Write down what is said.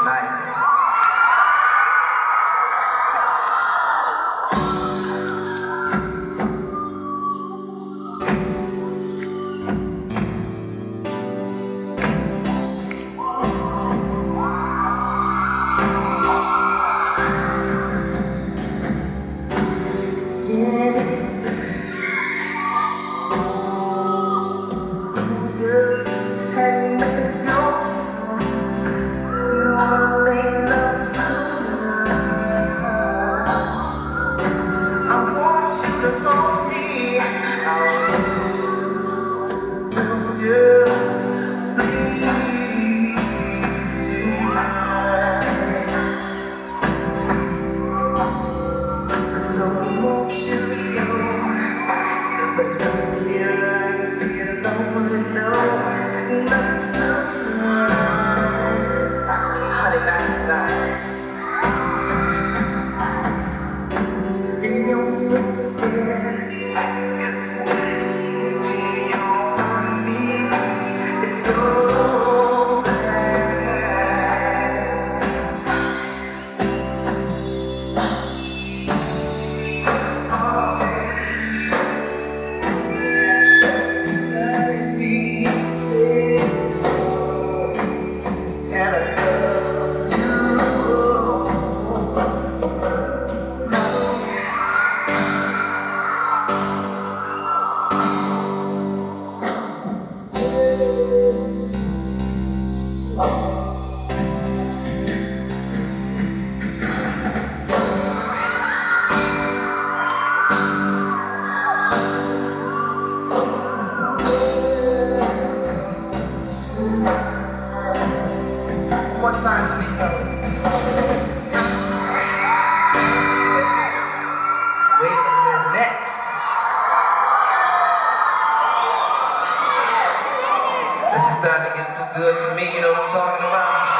This is starting to get too good to me, you know what I'm talking about?